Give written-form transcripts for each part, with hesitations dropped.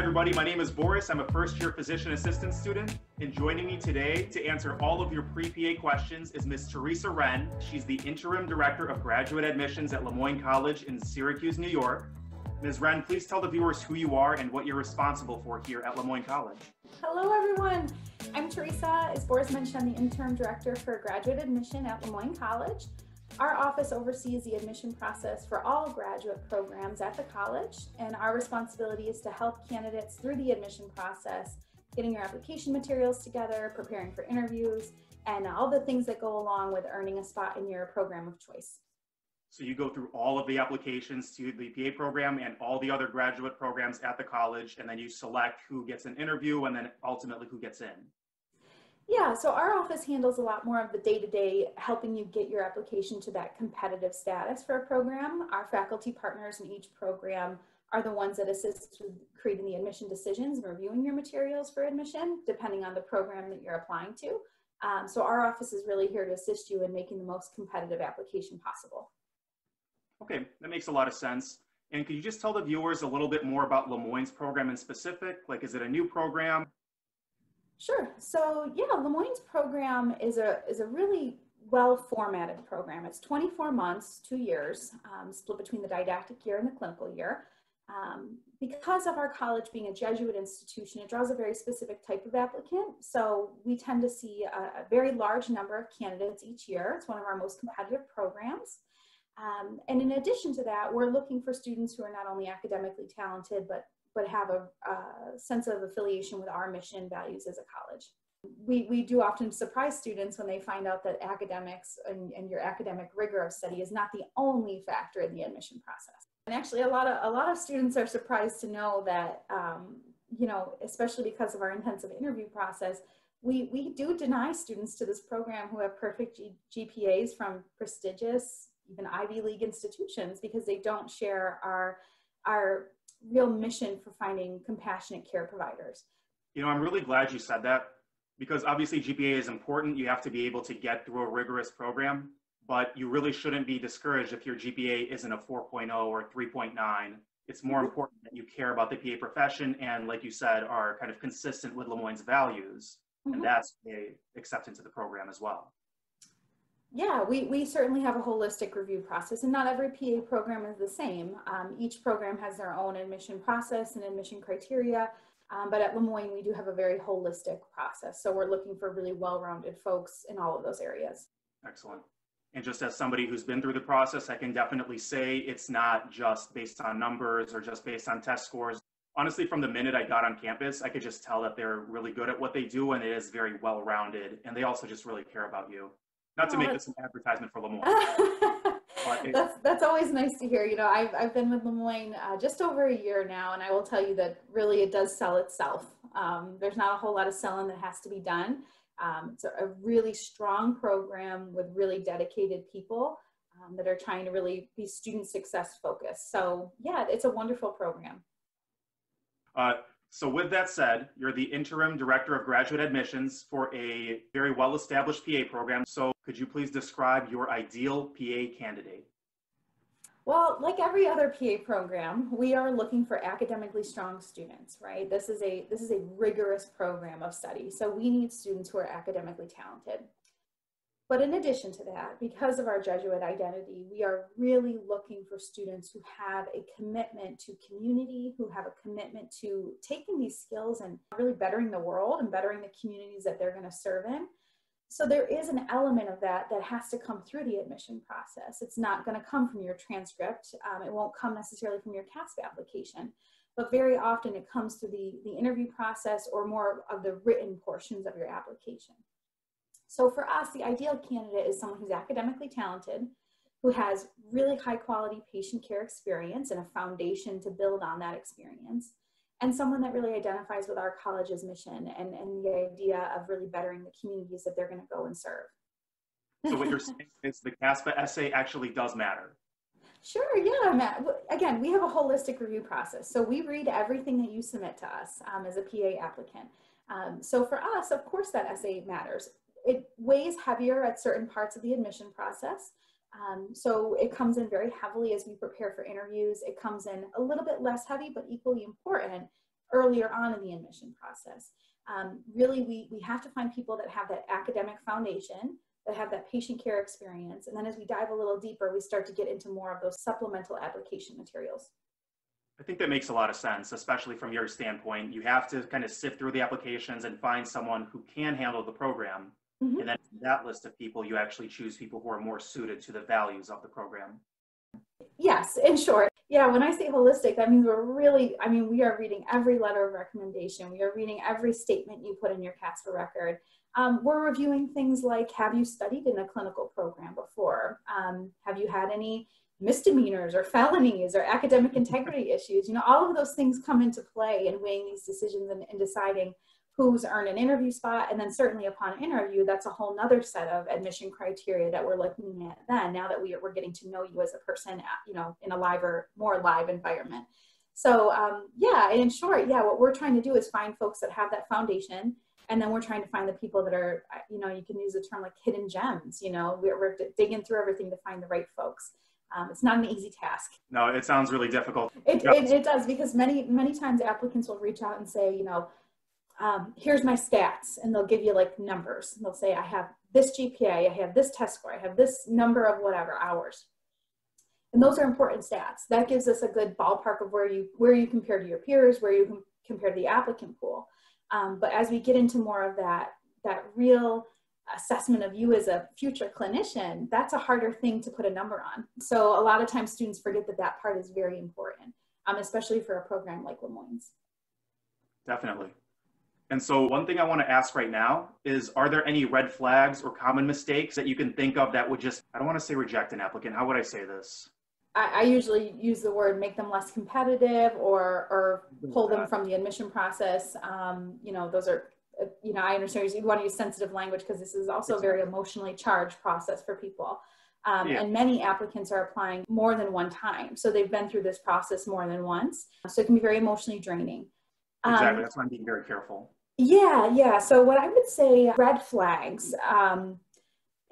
everybody, my name is Boris. I'm a first-year physician assistant student, and joining me today to answer all of your pre-PA questions is Ms. Teresa Wren. She's the Interim Director of Graduate Admissions at Le Moyne College in Syracuse, New York. Ms. Wren, please tell the viewers who you are and what you're responsible for here at Le Moyne College. Hello, everyone. I'm Teresa. As Boris mentioned, I'm the Interim Director for Graduate Admission at Le Moyne College. Our office oversees the admission process for all graduate programs at the college, and our responsibility is to help candidates through the admission process, getting your application materials together, preparing for interviews, and all the things that go along with earning a spot in your program of choice. So you go through all of the applications to the PA program and all the other graduate programs at the college, and then you select who gets an interview and then ultimately who gets in. Yeah, so our office handles a lot more of the day-to-day, helping you get your application to that competitive status for a program. Our faculty partners in each program are the ones that assist with creating the admission decisions and reviewing your materials for admission, depending on the program that you're applying to. So our office is really here to assist you in making the most competitive application possible. Okay, that makes a lot of sense. And could you just tell the viewers a little bit more about Le Moyne's program in specific? Like, is it a new program? Sure. So yeah, Le Moyne's program is a really well-formatted program. It's 24 months, 2 years, split between the didactic year and the clinical year. Because of our college being a Jesuit institution, it draws a very specific type of applicant. So we tend to see a very large number of candidates each year. It's one of our most competitive programs. And in addition to that, we're looking for students who are not only academically talented, but have a sense of affiliation with our mission values as a college. We do often surprise students when they find out that academics and your academic rigor of study is not the only factor in the admission process. And actually a lot of students are surprised to know that, you know, especially because of our intensive interview process, we do deny students to this program who have perfect GPAs from prestigious, even Ivy League institutions, because they don't share our real mission for finding compassionate care providers. You know, I'm really glad you said that, because obviously GPA is important. You have to be able to get through a rigorous program, but you really shouldn't be discouraged if your GPA isn't a 4.0 or 3.9. It's more important that you care about the PA profession and, like you said, are kind of consistent with Le Moyne's values, and that's the acceptance of the program as well. Yeah, we certainly have a holistic review process, and not every PA program is the same. Each program has their own admission process and admission criteria, but at Le Moyne, we do have a very holistic process. So we're looking for really well-rounded folks in all of those areas. Excellent. And just as somebody who's been through the process, I can definitely say it's not just based on numbers or just based on test scores. Honestly, from the minute I got on campus, I could just tell that they're really good at what they do, and it is very well-rounded, and they also just really care about you. Not to make this an advertisement for Le Moyne. That's always nice to hear. You know, I've been with Le Moyne just over a year now, and I will tell you that really it does sell itself. There's not a whole lot of selling that has to be done. It's a really strong program with really dedicated people that are trying to really be student success focused. So yeah, it's a wonderful program. So with that said, you're the Interim Director of Graduate Admissions for a very well-established PA program. So could you please describe your ideal PA candidate? Well, like every other PA program, we are looking for academically strong students, right? This is a rigorous program of study. So we need students who are academically talented. But in addition to that, because of our Jesuit identity, we are really looking for students who have a commitment to community, who have a commitment to taking these skills and really bettering the world and bettering the communities that they're going to serve in. So there is an element of that that has to come through the admission process. It's not going to come from your transcript. It won't come necessarily from your CASPA application, but very often it comes through the interview process or more of the written portions of your application. So for us, the ideal candidate is someone who's academically talented, who has really high quality patient care experience and a foundation to build on that experience, and someone that really identifies with our college's mission and the idea of really bettering the communities that they're going to go and serve. So what you're saying is the CASPA essay actually does matter. Sure, yeah, Matt. Again, we have a holistic review process. So we read everything that you submit to us as a PA applicant. So for us, of course, that essay matters. It weighs heavier at certain parts of the admission process. So it comes in very heavily as we prepare for interviews. It comes in a little bit less heavy, but equally important earlier on in the admission process. Really, we have to find people that have that academic foundation, that have that patient care experience, and then as we dive a little deeper, we start to get into more of those supplemental application materials. I think that makes a lot of sense, especially from your standpoint. You have to kind of sift through the applications and find someone who can handle the program. Mm-hmm. And then from that list of people, you actually choose people who are more suited to the values of the program. Yes, in short. Yeah, when I say holistic, I mean, we are reading every letter of recommendation. We are reading every statement you put in your CASPA record. We're reviewing things like, have you studied in a clinical program before? Have you had any misdemeanors or felonies or academic integrity issues? You know, all of those things come into play in weighing these decisions and deciding who's earned an interview spot. And then certainly upon interview, that's a whole nother set of admission criteria that we're looking at then, now that we're getting to know you as a person, you know, in a more live environment. So yeah, and in short, yeah, what we're trying to do is find folks that have that foundation. And then we're trying to find the people that are, you know, you can use the term like hidden gems, you know, we're digging through everything to find the right folks. It's not an easy task. No, it sounds really difficult. It does, because many times applicants will reach out and say, you know, here's my stats, and they'll give you like numbers, and they'll say, I have this GPA, I have this test score, I have this number of whatever hours. And those are important stats. That gives us a good ballpark of where you compare to your peers, where you compare to the applicant pool. But as we get into more of that real assessment of you as a future clinician, that's a harder thing to put a number on. So a lot of times students forget that that part is very important, especially for a program like Le Moyne's. Definitely. And so one thing I want to ask right now is, are there any red flags or common mistakes that you can think of that would just, I don't want to say reject an applicant. How would I say this? I usually use the word make them less competitive or pull them from the admission process. You know, those are, you know, I understand you want to use sensitive language because this is also a very emotionally charged process for people. Yeah. And many applicants are applying more than one time. So they've been through this process more than once. So it can be very emotionally draining. Exactly. That's why I'm being very careful. Yeah. So what I would say, red flags,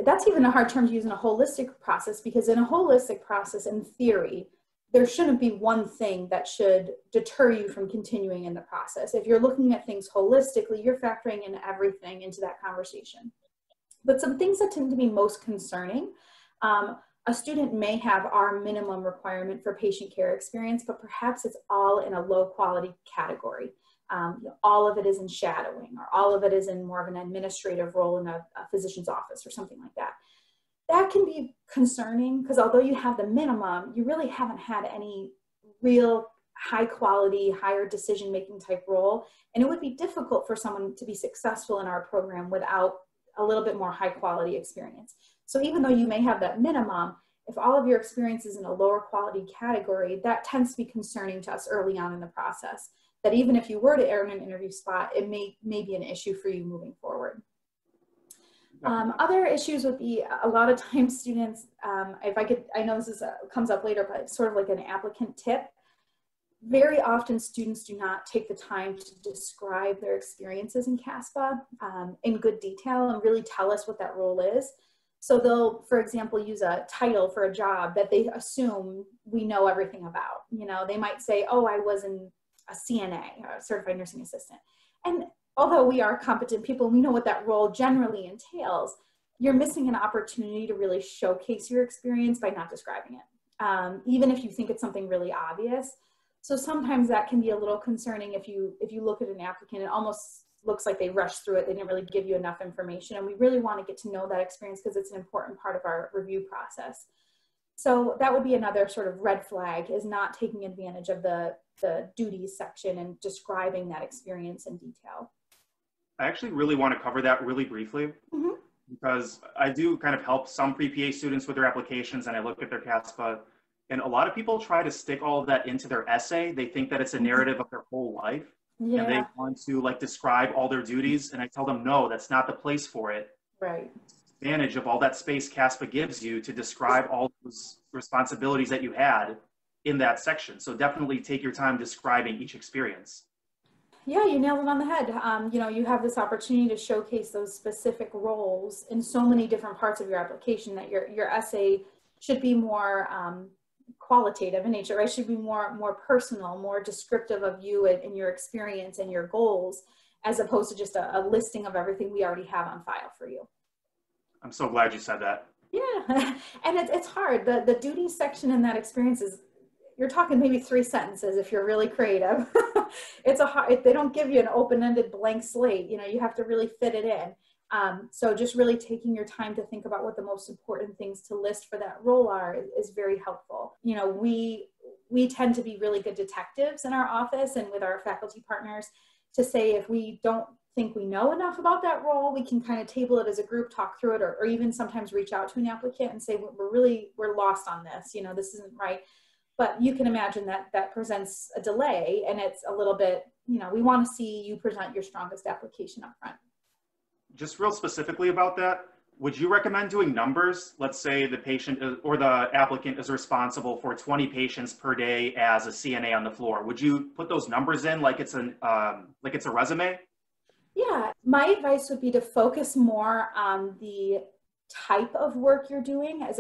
that's even a hard term to use in a holistic process, because in a holistic process, in theory, there shouldn't be one thing that should deter you from continuing in the process. If you're looking at things holistically, you're factoring in everything into that conversation. But some things that tend to be most concerning, a student may have our minimum requirement for patient care experience, but perhaps it's all in a low quality category. All of it is in shadowing, or all of it is in more of an administrative role in a physician's office or something like that. That can be concerning, because although you have the minimum, you really haven't had any real high quality, higher decision-making type role. And it would be difficult for someone to be successful in our program without a little bit more high quality experience. So even though you may have that minimum, if all of your experience is in a lower quality category, that tends to be concerning to us early on in the process. That even if you were to earn an interview spot, it may be an issue for you moving forward. Other issues would be, a lot of times students, if I could, I know this is comes up later, but it's sort of like an applicant tip. Very often students do not take the time to describe their experiences in CASPA in good detail and really tell us what that role is. So they'll, for example, use a title for a job that they assume we know everything about. You know, they might say, oh, I was in a CNA, a certified nursing assistant. And although we are competent people, we know what that role generally entails, you're missing an opportunity to really showcase your experience by not describing it, even if you think it's something really obvious. So sometimes that can be a little concerning if you look at an applicant, it almost looks like they rushed through it, they didn't really give you enough information, and we really want to get to know that experience because it's an important part of our review process. So that would be another sort of red flag, is not taking advantage of the duties section and describing that experience in detail. I actually really want to cover that really briefly, mm-hmm. because I do kind of help some pre-PA students with their applications, and I look at their CASPA, and a lot of people try to stick all of that into their essay. They think that it's a narrative of their whole life, yeah. and they want to like describe all their duties, and I tell them, no, that's not the place for it. Right. Advantage of all that space CASPA gives you to describe all those responsibilities that you had in that section. So definitely take your time describing each experience. Yeah, you nailed it on the head. You know, you have this opportunity to showcase those specific roles in so many different parts of your application that your essay should be more qualitative in nature, right? Should be more personal, more descriptive of you and your experience and your goals, as opposed to just a listing of everything we already have on file for you. I'm so glad you said that. Yeah, and it's hard. The duties section in that experience is, you're talking maybe 3 sentences if you're really creative. It's a hard, they don't give you an open-ended blank slate, you know, you have to really fit it in. So just really taking your time to think about what the most important things to list for that role are is very helpful. You know, we tend to be really good detectives in our office and with our faculty partners to say, if we don't think we know enough about that role, we can kind of table it as a group, talk through it, or even sometimes reach out to an applicant and say, we're lost on this, you know, this isn't right. But you can imagine that that presents a delay, and it's a little bit, you know, we want to see you present your strongest application up front. Just real specifically about that, would you recommend doing numbers? Let's say the patient or the applicant is responsible for 20 patients per day as a CNA on the floor. Would you put those numbers in like it's an like it's a resume? Yeah, my advice would be to focus more on the type of work you're doing as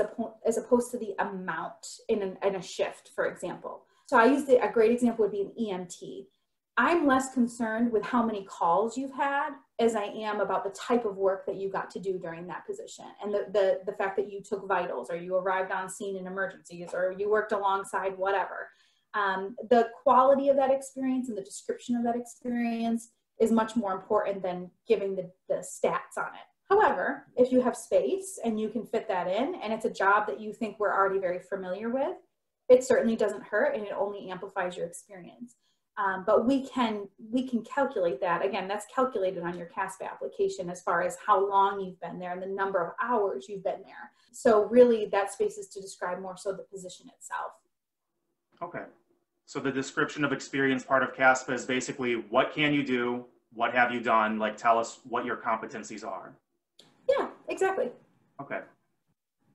opposed to the amount in a shift, for example. So I use a great example would be an EMT. I'm less concerned with how many calls you've had as I am about the type of work that you got to do during that position, and the fact that you took vitals or you arrived on scene in emergencies or you worked alongside whatever. The quality of that experience and the description of that experience is much more important than giving the stats on it. However, if you have space and you can fit that in, and it's a job that you think we're already very familiar with, it certainly doesn't hurt, and it only amplifies your experience. But we can calculate that. Again, that's calculated on your CASPA application as far as how long you've been there and the number of hours you've been there. So really that space is to describe more so the position itself. Okay. So the description of experience part of CASPA is basically what can you do, what have you done, like tell us what your competencies are. Yeah, exactly. Okay.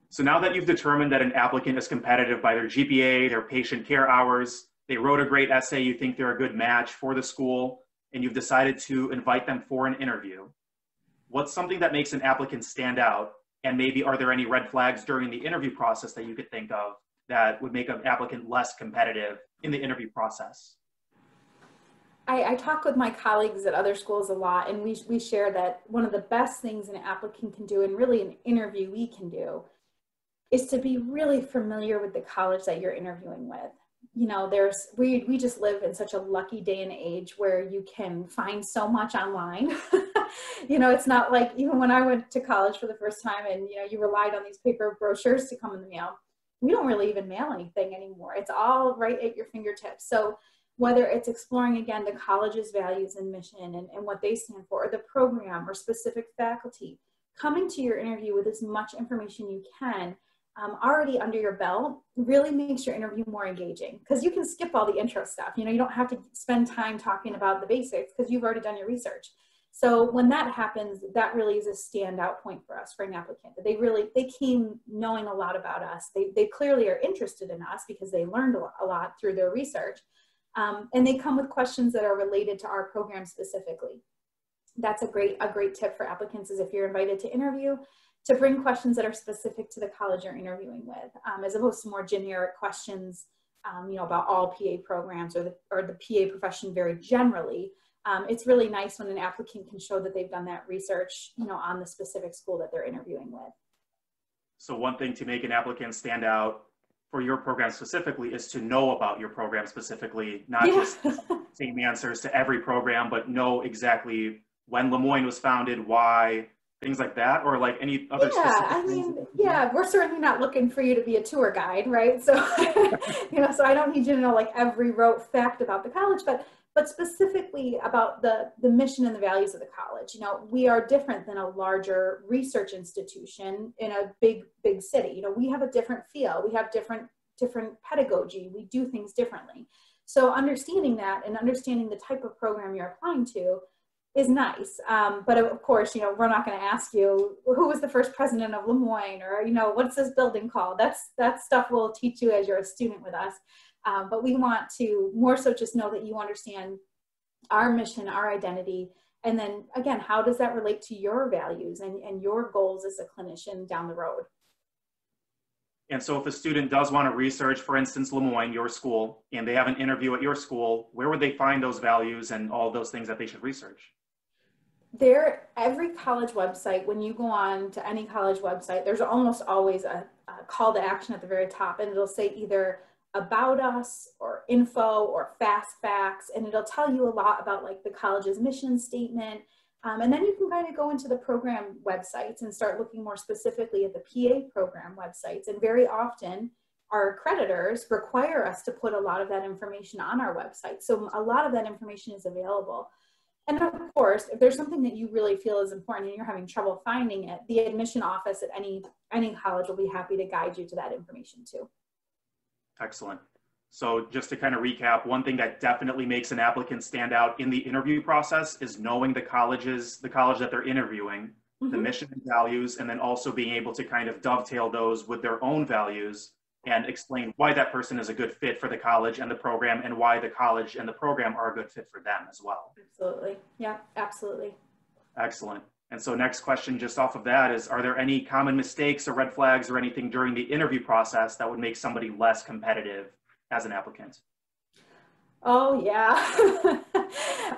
So now that you've determined that an applicant is competitive by their GPA, their patient care hours, they wrote a great essay, you think they're a good match for the school, and you've decided to invite them for an interview, what's something that makes an applicant stand out? And maybe are there any red flags during the interview process that you could think of that would make an applicant less competitive in the interview process? I talk with my colleagues at other schools a lot, and we share that one of the best things an applicant can do, and really an interviewee can do, is to be really familiar with the college that you're interviewing with. You know, we just live in such a lucky day and age where you can find so much online. You know, it's not like even when I went to college for the first time and, you know, you relied on these paper brochures to come in the mail. We don't really even mail anything anymore. It's all right at your fingertips. So whether it's exploring, again, the college's values and mission and what they stand for, or the program or specific faculty, coming to your interview with as much information you can already under your belt really makes your interview more engaging, because you can skip all the intro stuff. You know, you don't have to spend time talking about the basics because you've already done your research. So when that happens, that really is a standout point for us, for an applicant, that they came knowing a lot about us. They clearly are interested in us because they learned a lot through their research. And they come with questions that are related to our program specifically. That's a great tip for applicants, is if you're invited to interview, to bring questions that are specific to the college you're interviewing with, as opposed to more generic questions, you know, about all PA programs or the PA profession very generally. It's really nice when an applicant can show that they've done that research, you know, on the specific school that they're interviewing with. So one thing to make an applicant stand out for your program specifically is to know about your program specifically, not just same answers to every program, but know exactly when Le Moyne was founded, why, things like that, or like any other specific things? Yeah, we're certainly not looking for you to be a tour guide, right? So, you know, so I don't need you to know like every rote fact about the college, but specifically about the mission and the values of the college. You know, we are different than a larger research institution in a big city. You know, we have a different feel, we have different pedagogy, we do things differently. So understanding that and understanding the type of program you're applying to is nice, but of course, you know, we're not going to ask you who was the first president of Le Moyne, or, you know, what's this building called. That stuff we'll teach you as you're a student with us, but we want to more so just know that you understand our mission, our identity, and then again, how does that relate to your values and your goals as a clinician down the road? And so if a student does want to research, for instance, Le Moyne, your school, and they have an interview at your school, where would they find those values and all those things that they should research? Every college website, when you go on to any college website, there's almost always a call to action at the very top, and it'll say either about us or info or fast facts, and it'll tell you a lot about like the college's mission statement. And then you can kind of go into the program websites and start looking more specifically at the PA program websites. And very often our accreditors require us to put a lot of that information on our website. So a lot of that information is available. And of course, if there's something that you really feel is important and you're having trouble finding it, the admission office at any college will be happy to guide you to that information too. Excellent. So just to kind of recap, one thing that definitely makes an applicant stand out in the interview process is knowing the college that they're interviewing, mm-hmm. the mission and values, and then also being able to kind of dovetail those with their own values and explain why that person is a good fit for the college and the program, and why the college and the program are a good fit for them as well. Absolutely. Yeah, absolutely. Excellent. And so next question just off of that is, are there any common mistakes or red flags or anything during the interview process that would make somebody less competitive as an applicant? Oh yeah,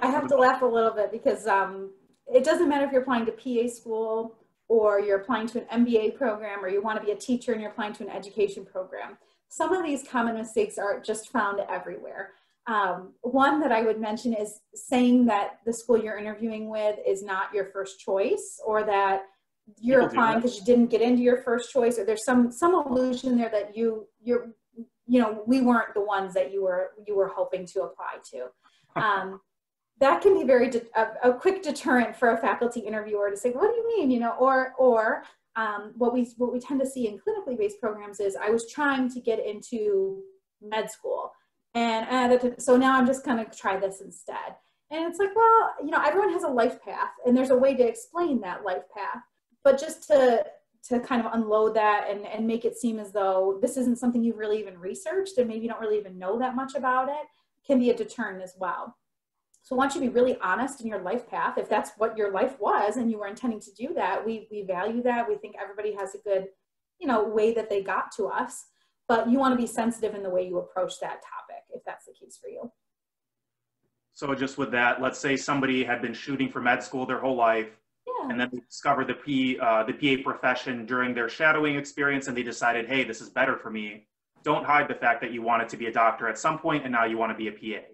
I have to laugh a little bit because it doesn't matter if you're applying to PA school or you're applying to an MBA program or you want to be a teacher and you're applying to an education program. Some of these common mistakes are just found everywhere. One that I would mention is saying that the school you're interviewing with is not your first choice, or that you're applying because you didn't get into your first choice, or there's some illusion there that we weren't the ones that you were hoping to apply to. That can be a quick deterrent for a faculty interviewer to say, "What do you mean?" Or what we tend to see in clinically based programs is, "I was trying to get into med school, and so now I'm just going to try this instead." And it's like, well, everyone has a life path, and there's a way to explain that life path, but just to kind of unload that and make it seem as though this isn't something you've really even researched and maybe you don't really even know that much about it can be a deterrent as well. So once you be really honest in your life path, if that's what your life was and you were intending to do that, we value that. We think everybody has a good, way that they got to us, but you want to be sensitive in the way you approach that topic if that's the case for you. So just with that, let's say somebody had been shooting for med school their whole life, and then they discovered the PA profession during their shadowing experience, and they decided, hey, this is better for me. Don't hide the fact that you wanted to be a doctor at some point, and now you want to be a PA.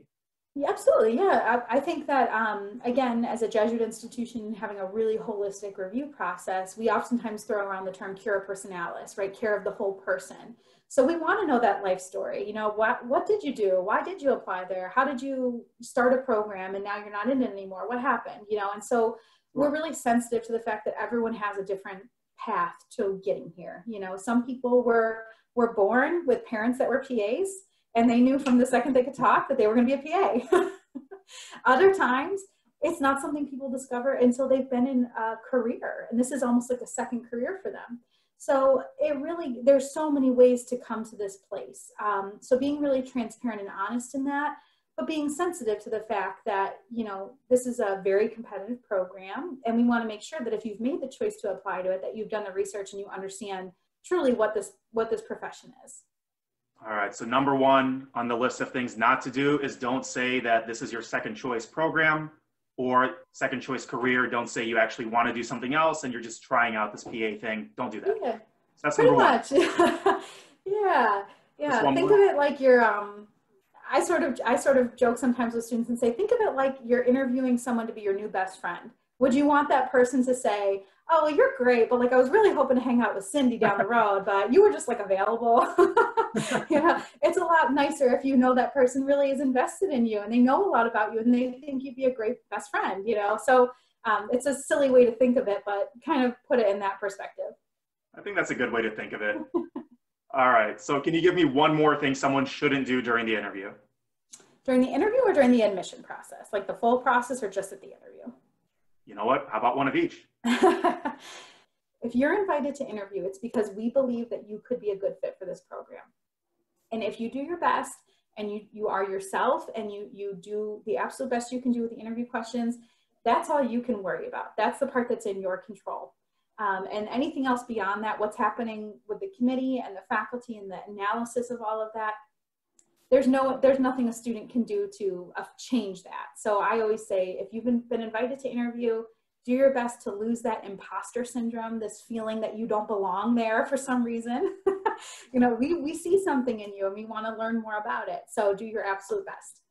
Yeah, absolutely, yeah. I think that, again, as a Jesuit institution, having a really holistic review process, we oftentimes throw around the term cura personalis, right? Care of the whole person. So we want to know that life story. What did you do? Why did you apply there? How did you start a program, and now you're not in it anymore? What happened? And so we're really sensitive to the fact that everyone has a different path to getting here. Some people were born with parents that were PAs, and they knew from the second they could talk that they were going to be a PA. Other times, it's not something people discover until they've been in a career, and this is almost like a second career for them. So there's so many ways to come to this place. So being really transparent and honest in that, but being sensitive to the fact that, this is a very competitive program, and we want to make sure that if you've made the choice to apply to it, that you've done the research and you understand truly what this profession is. All right. So number one on the list of things not to do is don't say that this is your second choice program or second choice career. Don't say you actually want to do something else and you're just trying out this PA thing. Don't do that. Yeah. So that's pretty much. Yeah. Yeah. Think of it like you're, I sort of joke sometimes with students and say, think of it like you're interviewing someone to be your new best friend. Would you want that person to say, oh, well, you're great, but I was really hoping to hang out with Cindy down the road, but you were just available. It's a lot nicer if you know that person really is invested in you and they know a lot about you and they think you'd be a great best friend, So it's a silly way to think of it, but kind of put it in that perspective. I think that's a good way to think of it. All right, so can you give me one more thing someone shouldn't do during the interview? During the interview or during the admission process? Like the full process or just at the interview? You know what, how about one of each? If you're invited to interview, it's because we believe that you could be a good fit for this program. And if you do your best and you are yourself and you do the absolute best you can do with the interview questions, that's all you can worry about. That's the part that's in your control. And anything else beyond that, what's happening with the committee and the faculty and the analysis of all of that, there's nothing a student can do to change that. So I always say, if you've been invited to interview, do your best to lose that imposter syndrome, this feeling that you don't belong there for some reason. You know, we see something in you and we want to learn more about it. So do your absolute best.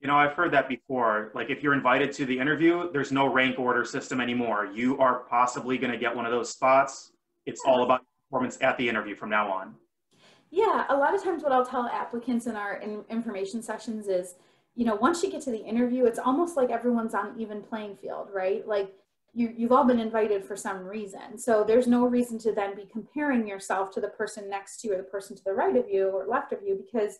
You know, I've heard that before. Like, if you're invited to the interview, there's no rank order system anymore. You are possibly going to get one of those spots. It's all about performance at the interview from now on. Yeah, a lot of times what I'll tell applicants in our information sessions is, you know, once you get to the interview, it's almost like everyone's on an even playing field, right? Like, you've all been invited for some reason. So there's no reason to then be comparing yourself to the person next to you or the person to the right of you or left of you, because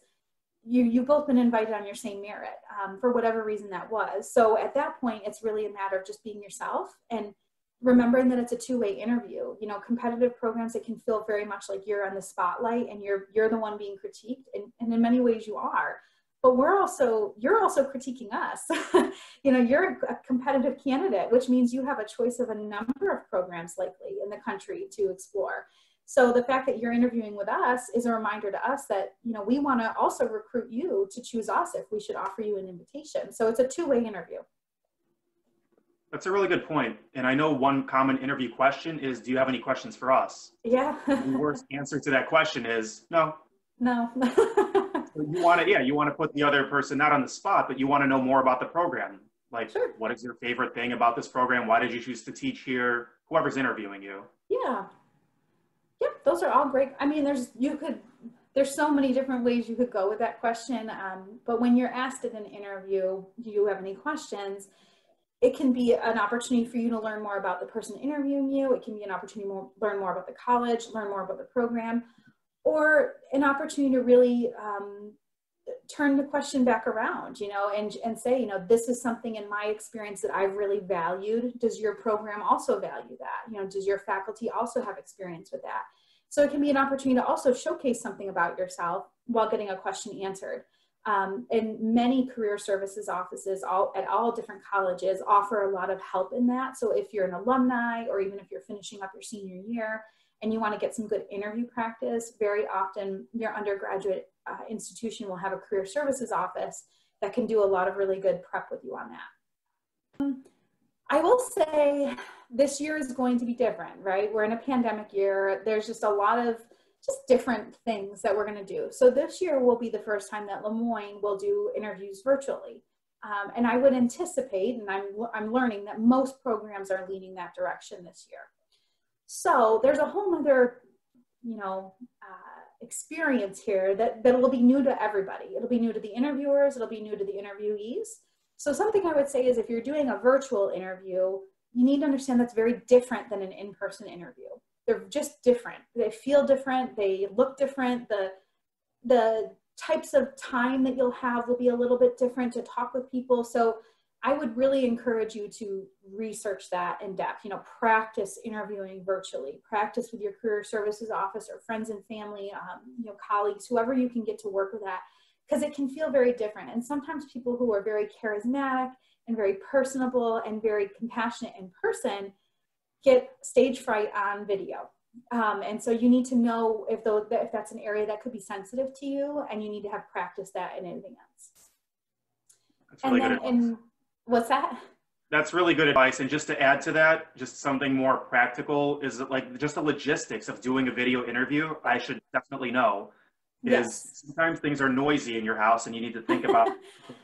you've both been invited on your same merit, for whatever reason that was. So at that point, it's really a matter of just being yourself and remembering that it's a two-way interview. You know, competitive programs, it can feel very much like you're on the spotlight and you're the one being critiqued, and in many ways you are. But you're also critiquing us. You know, you're a competitive candidate, which means you have a choice of a number of programs likely in the country to explore. So the fact that you're interviewing with us is a reminder to us that, you know, we want to also recruit you to choose us if we should offer you an invitation. So it's a two-way interview. That's a really good point. And I know one common interview question is, do you have any questions for us? Yeah. The worst answer to that question is no. No. You want to, yeah, you want to put the other person not on the spot, but you want to know more about the program. Like, sure. What is your favorite thing about this program? Why did you choose to teach here? Whoever's interviewing you. Yeah. Yep, those are all great. I mean, there's so many different ways you could go with that question. But when you're asked in an interview, do you have any questions? It can be an opportunity for you to learn more about the person interviewing you. It can be an opportunity to learn more about the college, learn more about the program, or an opportunity to really turn the question back around, you know, and say, you know, this is something in my experience that I've really valued. Does your program also value that? You know, does your faculty also have experience with that? So it can be an opportunity to also showcase something about yourself while getting a question answered. And many career services offices at all different colleges offer a lot of help in that. So if you're an alumni, or even if you're finishing up your senior year, and you want to get some good interview practice, very often your undergraduate institution will have a career services office that can do a lot of really good prep with you on that. I will say this year is going to be different, right? We're in a pandemic year. There's just a lot of just different things that we're going to do. So this year will be the first time that Le Moyne will do interviews virtually. And I would anticipate, and I'm learning that most programs are leaning that direction this year. So there's a whole other, you know, experience here that will be new to everybody. It'll be new to the interviewers, it'll be new to the interviewees. So something I would say is, if you're doing a virtual interview, you need to understand that's very different than an in-person interview. They're just different. They feel different, they look different, the types of time that you'll have will be a little bit different to talk with people. So I would really encourage you to research that in depth. You know, practice interviewing virtually, practice with your career services office or friends and family, you know, colleagues, whoever you can get to work with that, because it can feel very different. And sometimes people who are very charismatic and very personable and very compassionate in person get stage fright on video. And so you need to know if that's an area that could be sensitive to you, and you need to have practiced that in advance. That's really good advice. What's that? That's really good advice. And just to add to that, just something more practical is that, like, just the logistics of doing a video interview, I should definitely know, is sometimes things are noisy in your house and you need to think about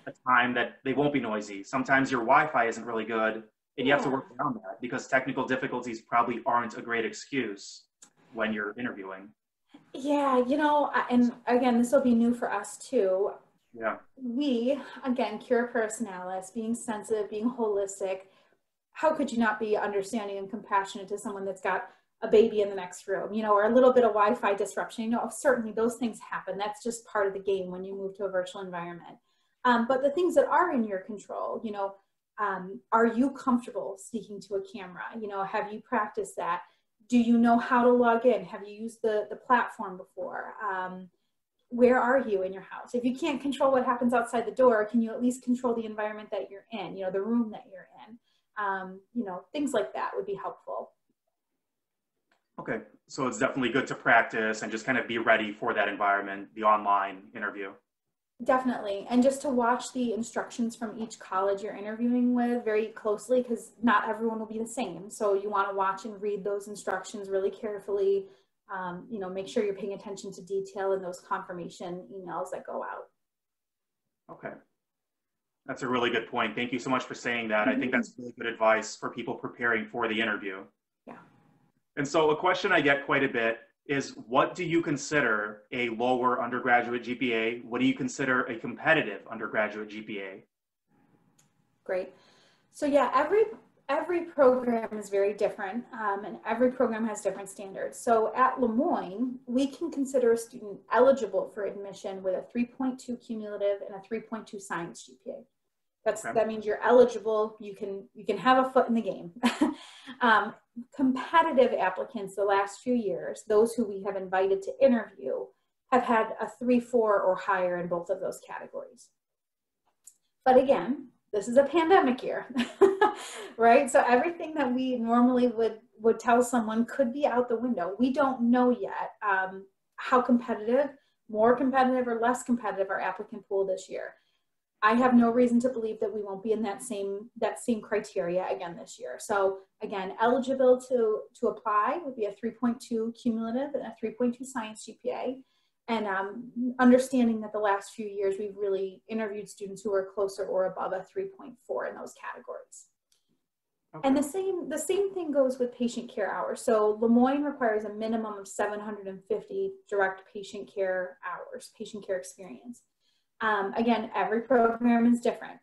a time that they won't be noisy. Sometimes your Wi-Fi isn't really good and you have to work around that, because technical difficulties probably aren't a great excuse when you're interviewing. Yeah, you know, and again, this will be new for us too. Yeah. We, again, cura personalis, being sensitive, being holistic, how could you not be understanding and compassionate to someone that's got a baby in the next room, you know, or a little bit of Wi-Fi disruption? You know, certainly those things happen. That's just part of the game when you move to a virtual environment. But the things that are in your control, you know, are you comfortable speaking to a camera? You know, have you practiced that? Do you know how to log in? Have you used the platform before? Where are you in your house? If you can't control what happens outside the door, can you at least control the environment that you're in, you know, the room that you're in? You know, things like that would be helpful. Okay, so it's definitely good to practice and just kind of be ready for that environment, the online interview. Definitely, and just to watch the instructions from each college you're interviewing with very closely, because not everyone will be the same. So you want to watch and read those instructions really carefully. You know, make sure you're paying attention to detail in those confirmation emails that go out. Okay, that's a really good point. Thank you so much for saying that. Mm-hmm. I think that's really good advice for people preparing for the interview. Yeah. And so a question I get quite a bit is, what do you consider a lower undergraduate GPA? What do you consider a competitive undergraduate GPA? Great. So yeah, every program is very different, and every program has different standards. So at Le Moyne, we can consider a student eligible for admission with a 3.2 cumulative and a 3.2 science GPA. That means you're eligible, you can have a foot in the game. Competitive applicants the last few years, those who we have invited to interview, have had a 3.4 or higher in both of those categories. But again, this is a pandemic year, right? So everything that we normally would tell someone could be out the window. We don't know yet how competitive, more competitive or less competitive our applicant pool this year. I have no reason to believe that we won't be in that same criteria again this year. So again, eligible to apply would be a 3.2 cumulative and a 3.2 science GPA. And understanding that the last few years, we've really interviewed students who are closer or above a 3.4 in those categories. Okay. And the same thing goes with patient care hours. So Le Moyne requires a minimum of 750 direct patient care hours, patient care experience. Again, every program is different.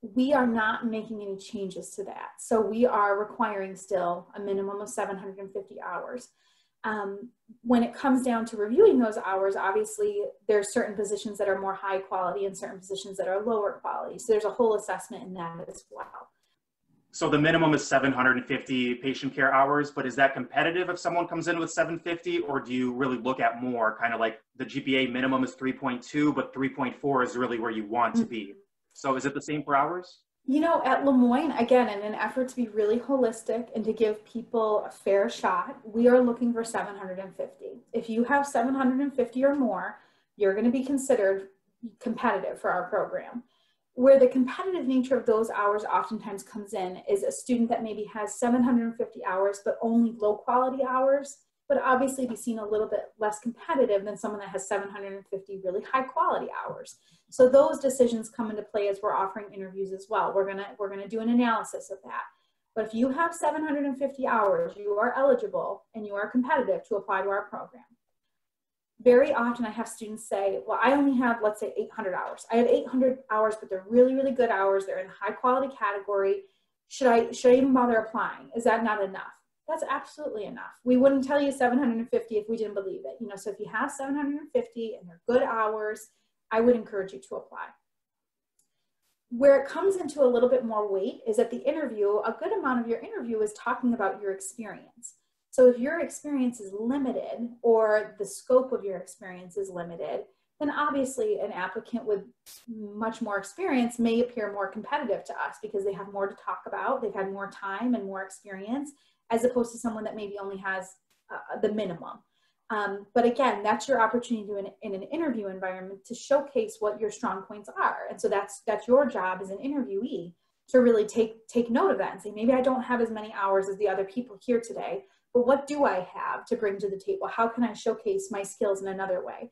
We are not making any changes to that. So we are requiring still a minimum of 750 hours. When it comes down to reviewing those hours, obviously there are certain positions that are more high quality and certain positions that are lower quality. So there's a whole assessment in that as well. So the minimum is 750 patient care hours, but is that competitive if someone comes in with 750, or do you really look at more kind of like the GPA minimum is 3.2, but 3.4 is really where you want to be? So is it the same for hours? You know, at Le Moyne, again, in an effort to be really holistic and to give people a fair shot, we are looking for 750. If you have 750 or more, you're going to be considered competitive for our program. Where the competitive nature of those hours oftentimes comes in is a student that maybe has 750 hours, but only low quality hours, would obviously be seen a little bit less competitive than someone that has 750 really high quality hours. So those decisions come into play as we're offering interviews as well. We're gonna do an analysis of that. But if you have 750 hours, you are eligible and you are competitive to apply to our program. Very often I have students say, well, I only have, let's say, 800 hours. I have 800 hours, but they're really, really good hours. They're in high quality category. Should I even bother applying? Is that not enough? That's absolutely enough. We wouldn't tell you 750 if we didn't believe it. You know, so if you have 750 and they're good hours, I would encourage you to apply. Where it comes into a little bit more weight is at the interview. A good amount of your interview is talking about your experience. So if your experience is limited or the scope of your experience is limited, then obviously an applicant with much more experience may appear more competitive to us because they have more to talk about, they've had more time and more experience, as opposed to someone that maybe only has the minimum. But again, that's your opportunity to, in an interview environment, to showcase what your strong points are. And so that's your job as an interviewee to really take note of that and say, maybe I don't have as many hours as the other people here today, but what do I have to bring to the table? How can I showcase my skills in another way?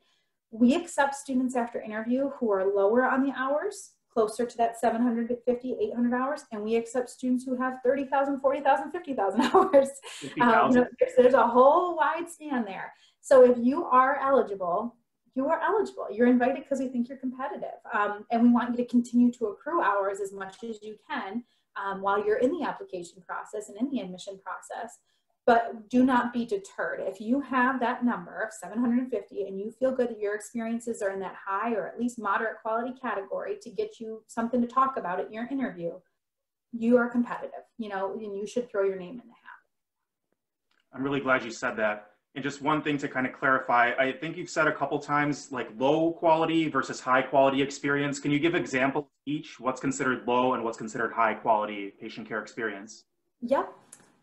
We accept students after interview who are lower on the hours, closer to that 750, 800 hours, and we accept students who have 30,000, 40,000, 50,000 hours. 50, you know, there's a whole wide span there. So if you are eligible, you are eligible. You're invited because we think you're competitive. And we want you to continue to accrue hours as much as you can while you're in the application process and in the admission process. But do not be deterred. If you have that number of 750 and you feel good that your experiences are in that high or at least moderate quality category to get you something to talk about at your interview, you are competitive, you know, and you should throw your name in the hat. I'm really glad you said that. And just one thing to kind of clarify, I think you've said a couple times, like low quality versus high quality experience. Can you give examples each? What's considered low and what's considered high quality patient care experience? Yep.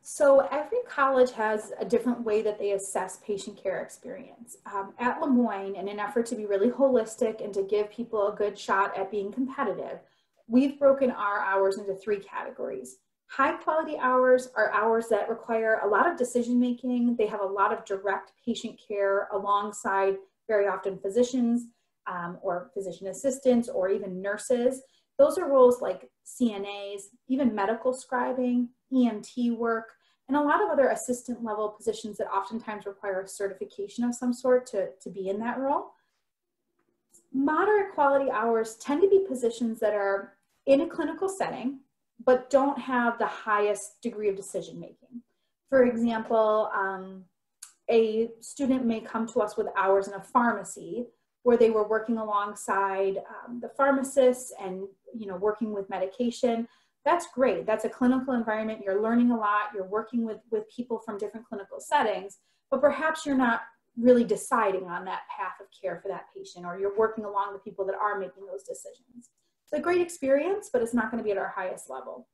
So every college has a different way that they assess patient care experience. At Le Moyne, in an effort to be really holistic and to give people a good shot at being competitive, we've broken our hours into three categories. High quality hours are hours that require a lot of decision making. They have a lot of direct patient care alongside very often physicians or physician assistants or even nurses. Those are roles like CNAs, even medical scribing, EMT work, and a lot of other assistant level positions that oftentimes require a certification of some sort to be in that role. Moderate quality hours tend to be positions that are in a clinical setting, but don't have the highest degree of decision making. For example, a student may come to us with hours in a pharmacy where they were working alongside the pharmacists and, you know, working with medication. That's great. That's a clinical environment. You're learning a lot. You're working with people from different clinical settings, but perhaps you're not really deciding on that path of care for that patient, or you're working along with people that are making those decisions. It's a great experience, but it's not going to be at our highest level.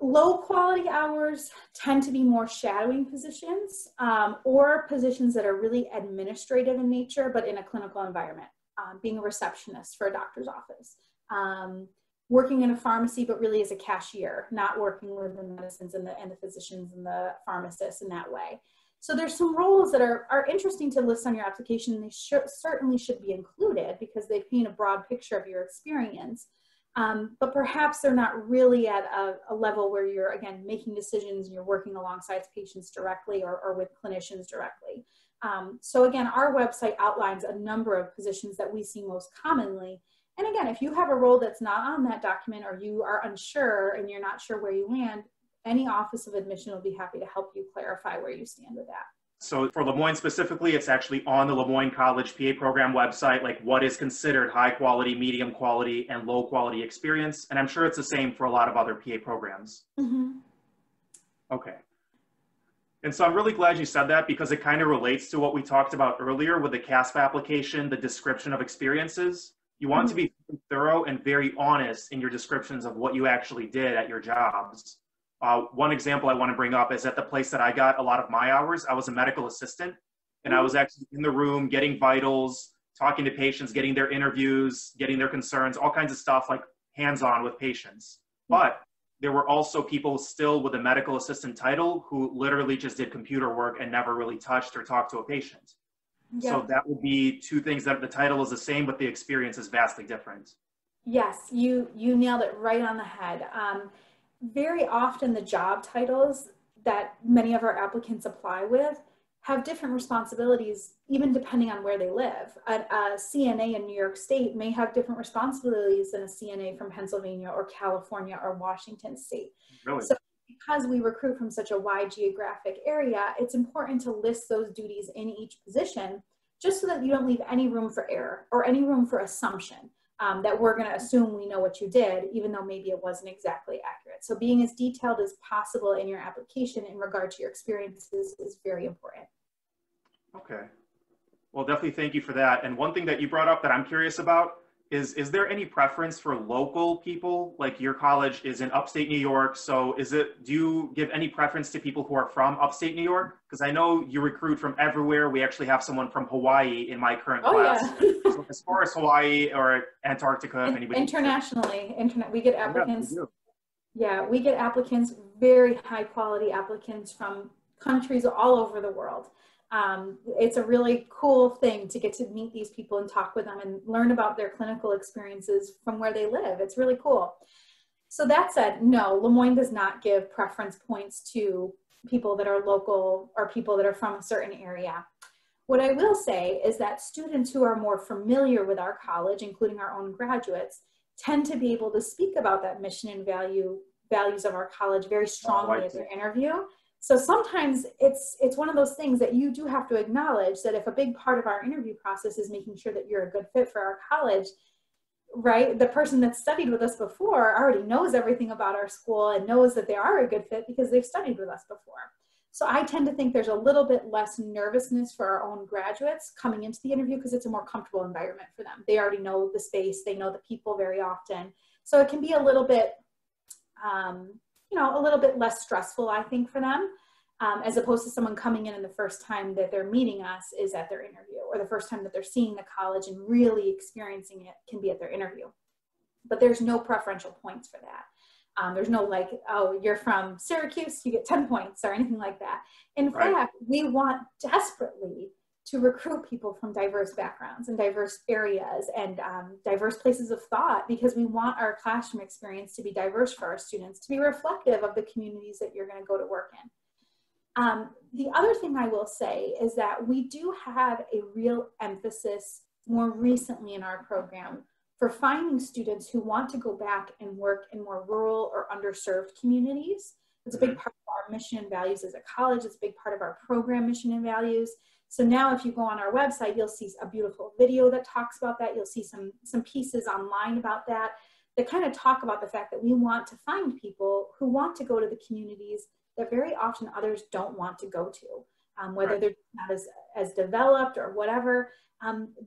Low quality hours tend to be more shadowing positions or positions that are really administrative in nature, but in a clinical environment, being a receptionist for a doctor's office, working in a pharmacy, but really as a cashier, not working with the medicines and the physicians and the pharmacists in that way. So there's some roles that are interesting to list on your application. They certainly should be included because they paint a broad picture of your experience. But perhaps they're not really at a level where you're, again, making decisions and you're working alongside patients directly or with clinicians directly. So again, our website outlines a number of positions that we see most commonly. And again, if you have a role that's not on that document or you are unsure and you're not sure where you land, any office of admission will be happy to help you clarify where you stand with that. So for Le Moyne specifically, it's actually on the Le Moyne College PA program website, like what is considered high quality, medium quality, and low quality experience. And I'm sure it's the same for a lot of other PA programs. Mm-hmm. Okay. And so I'm really glad you said that because it kind of relates to what we talked about earlier with the CASPA application, the description of experiences. You want mm-hmm. to be thorough and very honest in your descriptions of what you actually did at your jobs. One example I want to bring up is at the place that I got a lot of my hours, I was a medical assistant, and I was actually in the room getting vitals, talking to patients, getting their interviews, getting their concerns, all kinds of stuff, like hands-on with patients. But there were also people still with a medical assistant title who literally just did computer work and never really touched or talked to a patient. Yeah. So that would be two things that the title is the same, but the experience is vastly different. Yes, you nailed it right on the head. Very often the job titles that many of our applicants apply with have different responsibilities, even depending on where they live. A CNA in New York State may have different responsibilities than a CNA from Pennsylvania or California or Washington State. Really? So because we recruit from such a wide geographic area, it's important to list those duties in each position just so that you don't leave any room for error or any room for assumption. That we're going to assume we know what you did, even though maybe it wasn't exactly accurate. So being as detailed as possible in your application in regard to your experiences is very important. Okay. Well, definitely thank you for that. And one thing that you brought up that I'm curious about is there any preference for local people? Like your college is in upstate New York. So do you give any preference to people who are from upstate New York? Because I know you recruit from everywhere. We actually have someone from Hawaii in my current class. Yeah. So as far as Hawaii or Antarctica, if anybody we get applicants. Yeah, we get applicants, very high quality applicants from countries all over the world. It's a really cool thing to get to meet these people and talk with them and learn about their clinical experiences from where they live. It's really cool. So that said, no, Le Moyne does not give preference points to people that are local or people that are from a certain area. What I will say is that students who are more familiar with our college, including our own graduates, tend to be able to speak about that mission and values of our college very strongly in their interview. So sometimes it's one of those things that you do have to acknowledge that if a big part of our interview process is making sure that you're a good fit for our college, right? The person that studied with us before already knows everything about our school and knows that they are a good fit because they've studied with us before. So I tend to think there's a little bit less nervousness for our own graduates coming into the interview because it's a more comfortable environment for them. They already know the space, they know the people very often. So it can be a little bit, you know, a little bit less stressful, I think, for them, as opposed to someone coming in and the first time that they're meeting us is at their interview, or the first time that they're seeing the college and really experiencing it can be at their interview. But there's no preferential points for that. There's no like, oh, you're from Syracuse, you get 10 points or anything like that. In fact, we want desperately to recruit people from diverse backgrounds and diverse areas and diverse places of thought, because we want our classroom experience to be diverse for our students, to be reflective of the communities that you're going to go to work in. The other thing I will say is that we do have a real emphasis more recently in our program for finding students who want to go back and work in more rural or underserved communities. It's a big part of our mission and values as a college. It's a big part of our program mission and values. So now if you go on our website, you'll see a beautiful video that talks about that. You'll see some pieces online about that, that kind of talk about the fact that we want to find people who want to go to the communities that very often others don't want to go to, whether they're not as developed or whatever.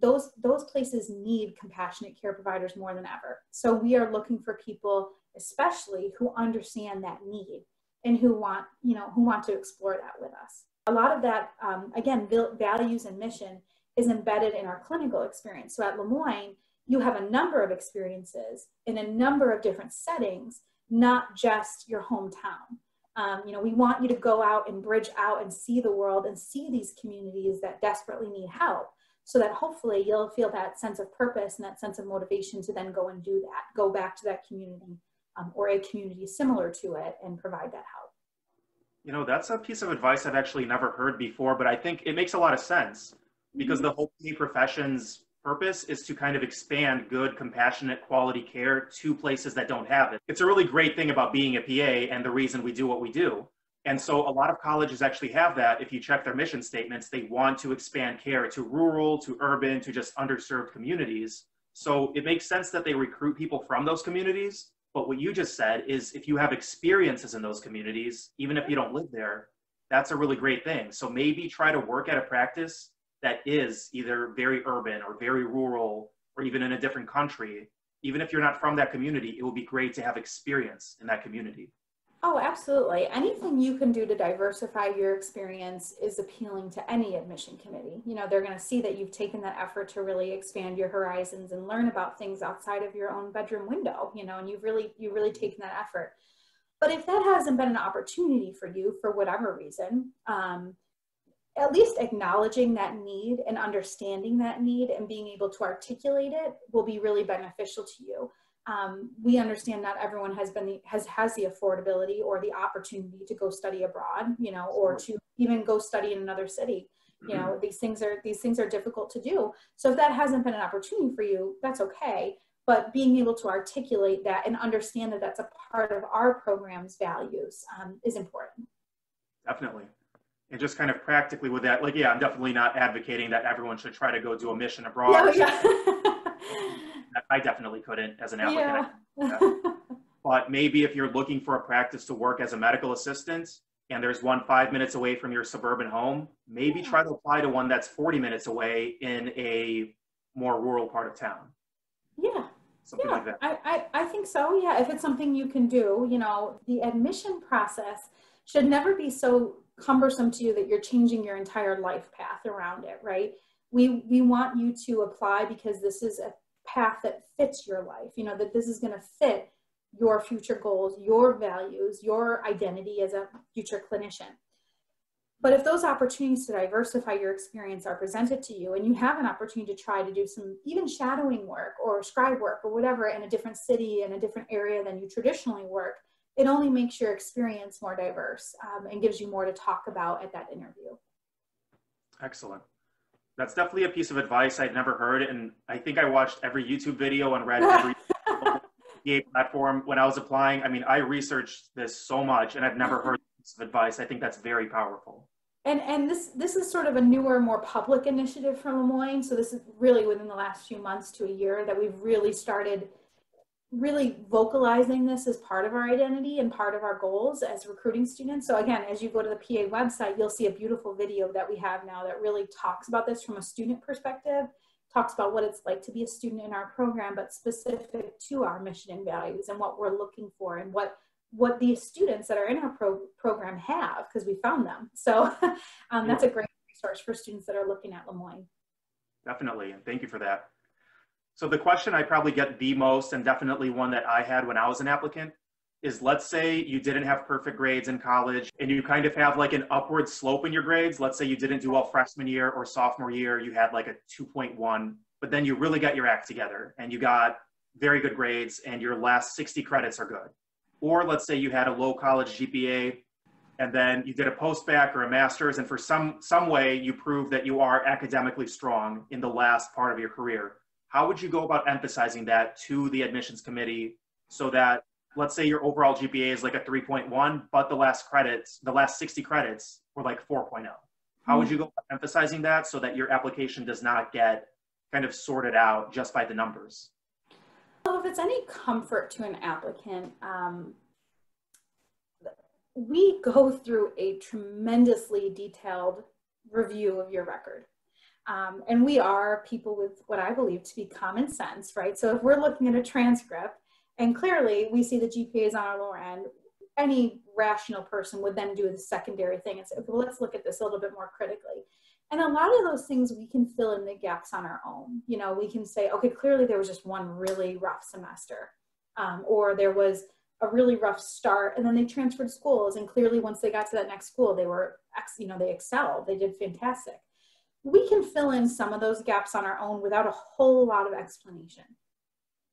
Those places need compassionate care providers more than ever. So we are looking for people, especially who understand that need and who want, you know, who want to explore that with us. A lot of that, again, values and mission is embedded in our clinical experience. So at Le Moyne, you have a number of experiences in a number of different settings, not just your hometown. You know, we want you to go out and bridge out and see the world and see these communities that desperately need help, so that hopefully you'll feel that sense of purpose and that sense of motivation to then go and do that, go back to that community or a community similar to it and provide that help. You know, that's a piece of advice I've actually never heard before, but I think it makes a lot of sense, because the whole PA profession's purpose is to kind of expand good, compassionate, quality care to places that don't have it. It's a really great thing about being a PA and the reason we do what we do. And so a lot of colleges actually have that. If you check their mission statements, they want to expand care to rural, to urban, to just underserved communities. So it makes sense that they recruit people from those communities. But what you just said is, if you have experiences in those communities, even if you don't live there, that's a really great thing. So maybe try to work at a practice that is either very urban or very rural, or even in a different country. Even if you're not from that community, it will be great to have experience in that community. Oh, absolutely. Anything you can do to diversify your experience is appealing to any admission committee. You know, they're going to see that you've taken that effort to really expand your horizons and learn about things outside of your own bedroom window, you know, and you've really taken that effort. But if that hasn't been an opportunity for you for whatever reason, at least acknowledging that need and understanding that need and being able to articulate it will be really beneficial to you. We understand not everyone has the affordability or the opportunity to go study abroad, you know, or to even go study in another city. You know, these things are difficult to do. So if that hasn't been an opportunity for you, that's okay. But being able to articulate that and understand that that's a part of our program's values is important. Definitely. And just kind of practically with that, like, yeah, I'm definitely not advocating that everyone should try to go do a mission abroad. Yeah, yeah. I definitely couldn't as an applicant. Yeah. But maybe if you're looking for a practice to work as a medical assistant and there's one 5 minutes away from your suburban home, maybe try to apply to one that's 40 minutes away in a more rural part of town. Yeah. Something like that. I think so. Yeah. If it's something you can do, you know, the admission process should never be so cumbersome to you that you're changing your entire life path around it, right? We want you to apply because this is a path that fits your life, you know, that this is going to fit your future goals, your values, your identity as a future clinician. But if those opportunities to diversify your experience are presented to you and you have an opportunity to try to do some even shadowing work or scribe work or whatever in a different city and a different area than you traditionally work, it only makes your experience more diverse and gives you more to talk about at that interview. Excellent. That's definitely a piece of advice I'd never heard, and I think I watched every YouTube video and read every PA platform when I was applying. I mean, I researched this so much, and I've never heard this piece of advice. I think that's very powerful. And this is sort of a newer, more public initiative from Le Moyne. So this is really within the last few months to a year that we've really started really vocalizing this as part of our identity and part of our goals as recruiting students. So again, as you go to the PA website, you'll see a beautiful video that we have now that really talks about this from a student perspective, talks about what it's like to be a student in our program, but specific to our mission and values and what we're looking for and what what these students that are in our program have, because we found them. So that's a great resource for students that are looking at Le Moyne. Definitely, and thank you for that. So the question I probably get the most, and definitely one that I had when I was an applicant, is let's say you didn't have perfect grades in college and you kind of have like an upward slope in your grades. Let's say you didn't do well freshman year or sophomore year, you had like a 2.1, but then you really got your act together and you got very good grades and your last 60 credits are good. Or let's say you had a low college GPA and then you did a post-bac or a master's, and for some way you prove that you are academically strong in the last part of your career. How would you go about emphasizing that to the admissions committee so that, let's say your overall GPA is like a 3.1, but the last credits, the last 60 credits were like 4.0. How would you go about emphasizing that so that your application does not get kind of sorted out just by the numbers? Well, if it's any comfort to an applicant, we go through a tremendously detailed review of your record. And we are people with what I believe to be common sense, right? So if we're looking at a transcript, and clearly we see the GPA is on our lower end, any rational person would then do the secondary thing and say, okay, well, let's look at this a little bit more critically. And a lot of those things we can fill in the gaps on our own. You know, we can say, okay, clearly there was just one really rough semester, or there was a really rough start and then they transferred schools, and clearly once they got to that next school, they were, you know, they excelled, they did fantastic. We can fill in some of those gaps on our own without a whole lot of explanation.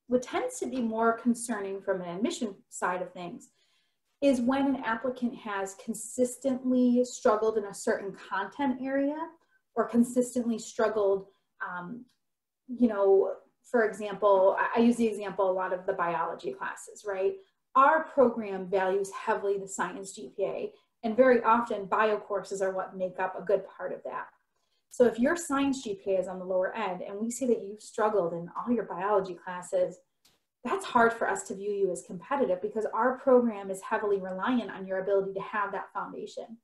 What tends to be more concerning from an admission side of things is when an applicant has consistently struggled in a certain content area, or consistently struggled, you know, for example, I use the example a lot of the biology classes, right? Our program values heavily the science GPA, and very often bio courses are what make up a good part of that. So if your science GPA is on the lower end and we see that you've struggled in all your biology classes, that's hard for us to view you as competitive, because our program is heavily reliant on your ability to have that foundation.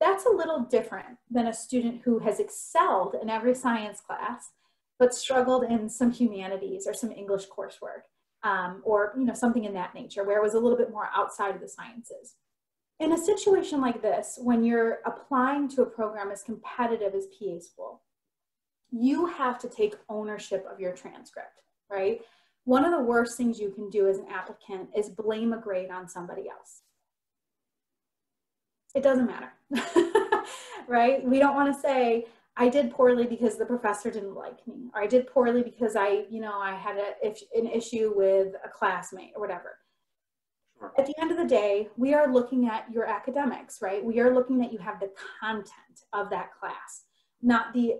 That's a little different than a student who has excelled in every science class but struggled in some humanities or some English coursework, or you know, something in that nature where it was a little bit more outside of the sciences. In a situation like this, when you're applying to a program as competitive as PA school, you have to take ownership of your transcript, right? One of the worst things you can do as an applicant is blame a grade on somebody else. It doesn't matter, right? We don't want to say, I did poorly because the professor didn't like me, or I did poorly because I, you know, I had an issue with a classmate or whatever. At the end of the day, we are looking at your academics, right? We are looking that you have the content of that class, not the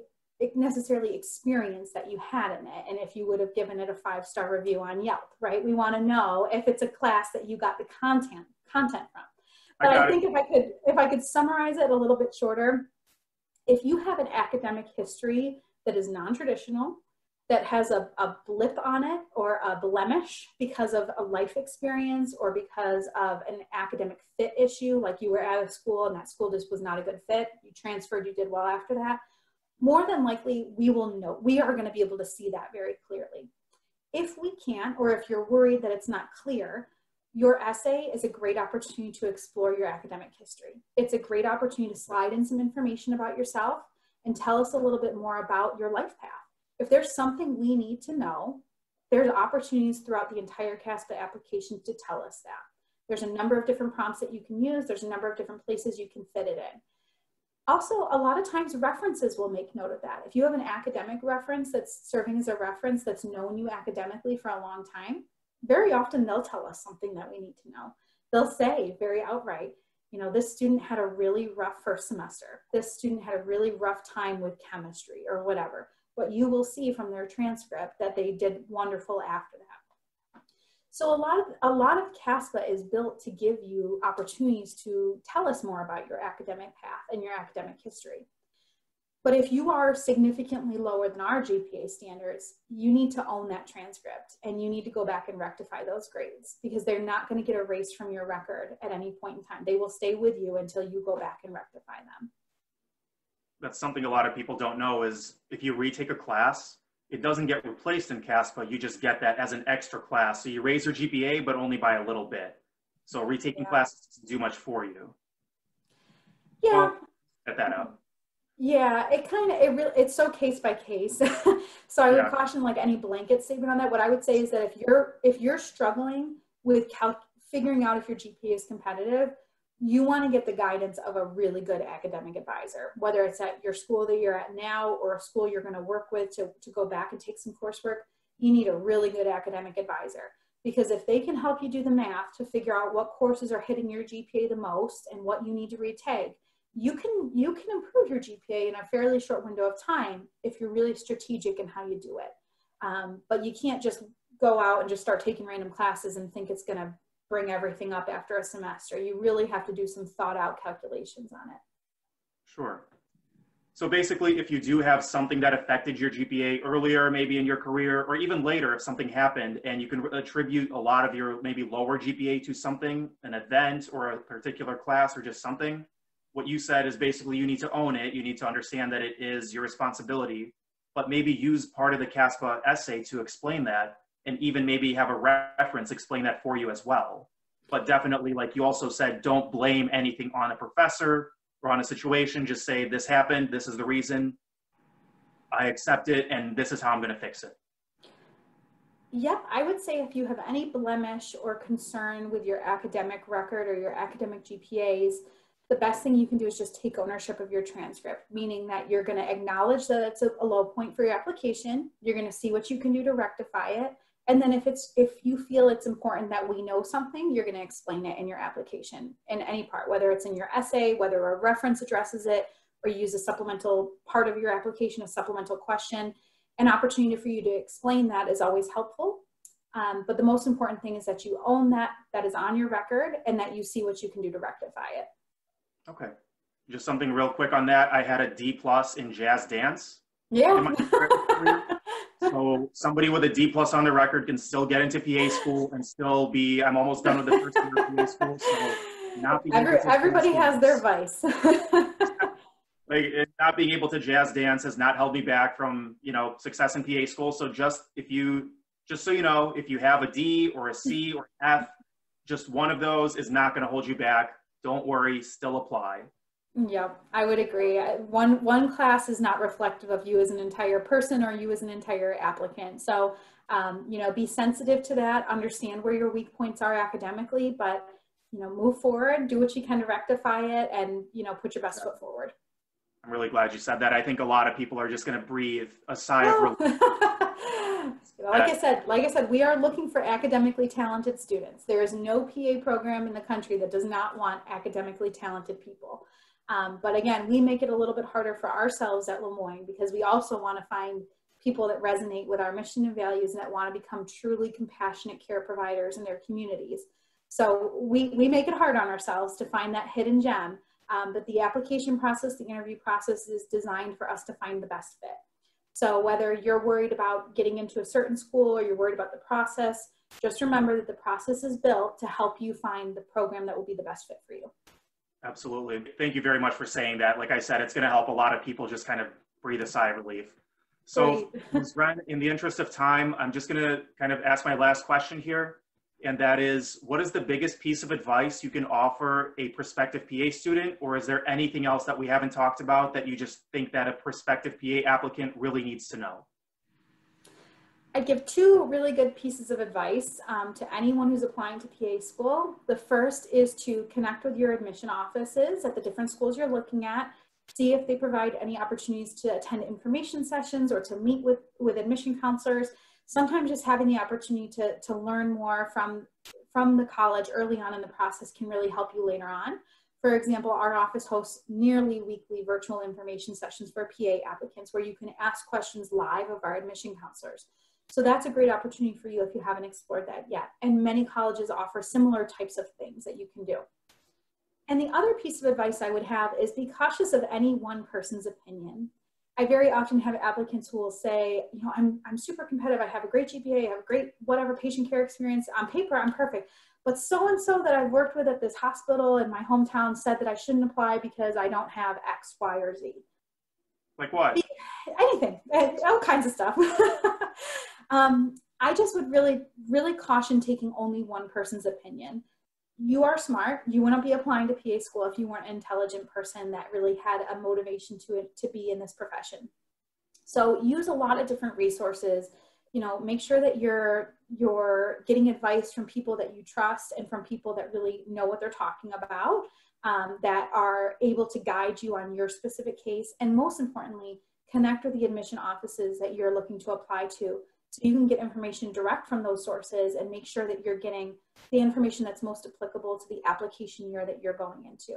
necessarily experience that you had in it. And if you would have given it a 5-star review on Yelp, right? We want to know if it's a class that you got the content from. But I think if I could summarize it a little bit shorter, if you have an academic history that is non-traditional, that has a blip on it or a blemish because of a life experience or because of an academic fit issue, like you were out of school and that school just was not a good fit, you transferred, you did well after that, more than likely we will know, we are going to be able to see that very clearly. If we can't, or if you're worried that it's not clear, your essay is a great opportunity to explore your academic history. It's a great opportunity to slide in some information about yourself and tell us a little bit more about your life path. If there's something we need to know, there's opportunities throughout the entire CASPA application to tell us that. There's a number of different prompts that you can use. There's a number of different places you can fit it in. Also, a lot of times references will make note of that. If you have an academic reference that's serving as a reference that's known you academically for a long time, very often they'll tell us something that we need to know. They'll say very outright, you know, this student had a really rough first semester. This student had a really rough time with chemistry or whatever. But you will see from their transcript that they did wonderful after that. So a lot of CASPA is built to give you opportunities to tell us more about your academic path and your academic history. But if you are significantly lower than our GPA standards, you need to own that transcript and you need to go back and rectify those grades, because they're not going to get erased from your record at any point in time. They will stay with you until you go back and rectify them. That's something a lot of people don't know, is if you retake a class, it doesn't get replaced in CASPA, you just get that as an extra class. So you raise your GPA, but only by a little bit. So retaking classes doesn't do much for you. Yeah. Well, set that up. Yeah, it's so case by case. So I would caution like any blanket statement on that. What I would say is that if you're struggling with figuring out if your GPA is competitive, you want to get the guidance of a really good academic advisor, whether it's at your school that you're at now or a school you're going to work with to go back and take some coursework. You need a really good academic advisor, because if they can help you do the math to figure out what courses are hitting your GPA the most and what you need to retake, you can improve your GPA in a fairly short window of time if you're really strategic in how you do it. But you can't just go out and just start taking random classes and think it's going to bring everything up after a semester. You really have to do some thought out calculations on it. Sure. So basically, if you do have something that affected your GPA earlier, maybe in your career, or even later if something happened, and you can attribute a lot of your maybe lower GPA to something, an event or a particular class or just something, what you said is basically you need to own it. You need to understand that it is your responsibility, but maybe use part of the CASPA essay to explain that, and even maybe have a reference explain that for you as well. But definitely, like you also said, don't blame anything on a professor or on a situation. Just say, this happened, this is the reason, I accept it, and this is how I'm gonna fix it. Yep, I would say if you have any blemish or concern with your academic record or your academic GPAs, the best thing you can do is just take ownership of your transcript, meaning that you're gonna acknowledge that it's a low point for your application, you're gonna see what you can do to rectify it, and then if you feel it's important that we know something, you're gonna explain it in your application, in any part, whether it's in your essay, whether a reference addresses it, or you use a supplemental part of your application, a supplemental question. An opportunity for you to explain that is always helpful, but the most important thing is that you own that is on your record, and that you see what you can do to rectify it. Okay, just something real quick on that. I had a D+ in jazz dance. Yeah. So somebody with a D+ on the record can still get into PA school and still be, I'm almost done with the first year of PA school, so not being everybody has their vice. Like, not being able to jazz dance has not held me back from, you know, success in PA school. So just so you know, if you have a D or a C or F, just one of those is not going to hold you back. Don't worry, still apply. Yep, I would agree. One class is not reflective of you as an entire person or you as an entire applicant. So, you know, be sensitive to that, understand where your weak points are academically, but, you know, move forward, do what you can to rectify it, and, you know, put your best foot forward. I'm really glad you said that. I think a lot of people are just going to breathe a sigh of relief. Like I said, we are looking for academically talented students. There is no PA program in the country that does not want academically talented people. But again, we make it a little bit harder for ourselves at Le Moyne, because we also want to find people that resonate with our mission and values and that want to become truly compassionate care providers in their communities. So we make it hard on ourselves to find that hidden gem, but the application process, the interview process is designed for us to find the best fit. So whether you're worried about getting into a certain school or you're worried about the process, just remember that the process is built to help you find the program that will be the best fit for you. Absolutely. Thank you very much for saying that. Like I said, it's going to help a lot of people just kind of breathe a sigh of relief. So, Ms. Wren, in the interest of time, I'm just going to kind of ask my last question here. And that is, what is the biggest piece of advice you can offer a prospective PA student? Or is there anything else that we haven't talked about that you just think that a prospective PA applicant really needs to know? I'd give two really good pieces of advice to anyone who's applying to PA school. The first is to connect with your admission offices at the different schools you're looking at. See if they provide any opportunities to attend information sessions or to meet with admission counselors. Sometimes just having the opportunity to learn more from the college early on in the process can really help you later on. For example, our office hosts nearly weekly virtual information sessions for PA applicants where you can ask questions live of our admission counselors. So that's a great opportunity for you if you haven't explored that yet. And many colleges offer similar types of things that you can do. And the other piece of advice I would have is be cautious of any one person's opinion. I very often have applicants who will say, you know, I'm super competitive, I have a great GPA, I have a great whatever patient care experience, on paper I'm perfect, but so-and-so that I've worked with at this hospital in my hometown said that I shouldn't apply because I don't have X, Y, or Z. Like what? Anything, all kinds of stuff. I just would really, really caution taking only one person's opinion. you are smart. You wouldn't be applying to PA school if you weren't an intelligent person that really had a motivation to be in this profession. So use a lot of different resources. You know, make sure that you're getting advice from people that you trust and from people that really know what they're talking about, that are able to guide you on your specific case. And most importantly, connect with the admission offices that you're looking to apply to, so you can get information direct from those sources and make sure that you're getting the information that's most applicable to the application year that you're going into.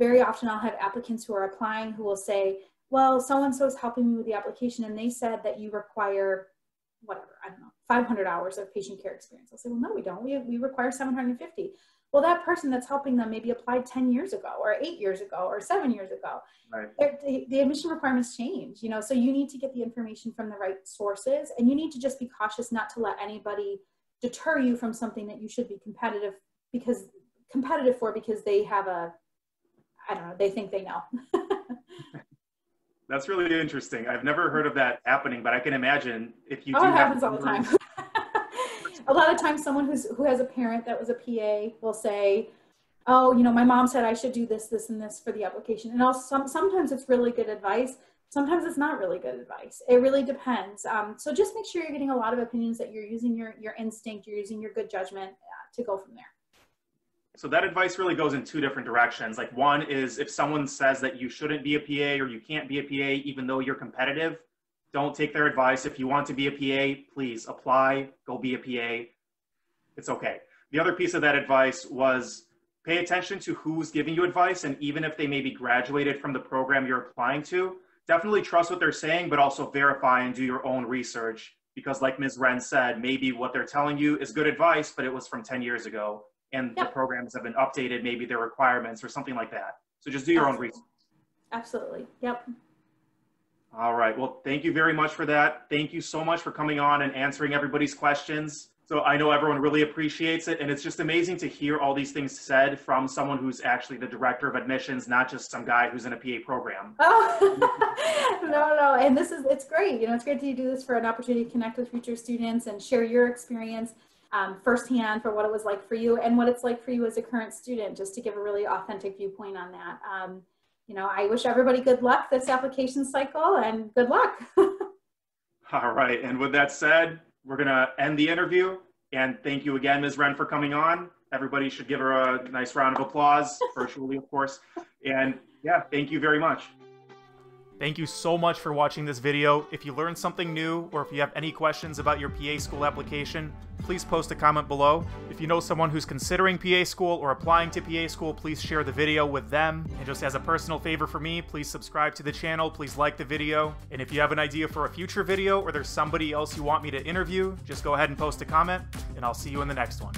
Very often I'll have applicants who are applying who will say, well, so-and-so is helping me with the application and they said that you require whatever, I don't know, 500 hours of patient care experience. I'll say, well, no, we don't. We require 750. Well, that person that's helping them maybe applied 10 years ago or 8 years ago or 7 years ago. Right. The admission requirements change, you know, so you need to get the information from the right sources, and you need to just be cautious not to let anybody deter you from something that you should be competitive for because they have a, I don't know, they think they know. That's really interesting. I've never heard of that happening, but I can imagine if you do. Oh, it happens all the time. A lot of times someone who has a parent that was a PA will say, oh, you know, my mom said I should do this, this, and this for the application. And also, sometimes it's really good advice. Sometimes it's not really good advice. It really depends. So just make sure you're getting a lot of opinions, that you're using your instinct, you're using your good judgment to go from there. So that advice really goes in two different directions. Like, one is if someone says that you shouldn't be a PA or you can't be a PA even though you're competitive, don't take their advice. If you want to be a PA, please apply, go be a PA. It's okay. The other piece of that advice was pay attention to who's giving you advice, and even if they may be graduated from the program you're applying to, definitely trust what they're saying, but also verify and do your own research, because like Ms. Wren said, maybe what they're telling you is good advice, but it was from 10 years ago. And yep, the programs have been updated, maybe their requirements or something like that. So just do your own research. Absolutely, yep. All right, well, thank you very much for that. Thank you so much for coming on and answering everybody's questions. So I know everyone really appreciates it, and it's just amazing to hear all these things said from someone who's actually the director of admissions, not just some guy who's in a PA program. Oh, no, and this is, it's great. You know, it's great that you do this for an opportunity to connect with future students and share your experience firsthand for what it was like for you and what it's like for you as a current student, just to give a really authentic viewpoint on that. You know, I wish everybody good luck this application cycle, and good luck. All right, and with that said, we're gonna end the interview, and thank you again, Ms. Wren, for coming on. Everybody should give her a nice round of applause, virtually of course, and yeah, thank you very much. Thank you so much for watching this video. If you learned something new, or if you have any questions about your PA school application, please post a comment below. If you know someone who's considering PA school or applying to PA school, please share the video with them. And just as a personal favor for me, please subscribe to the channel, please like the video. And if you have an idea for a future video, or there's somebody else you want me to interview, just go ahead and post a comment, and I'll see you in the next one.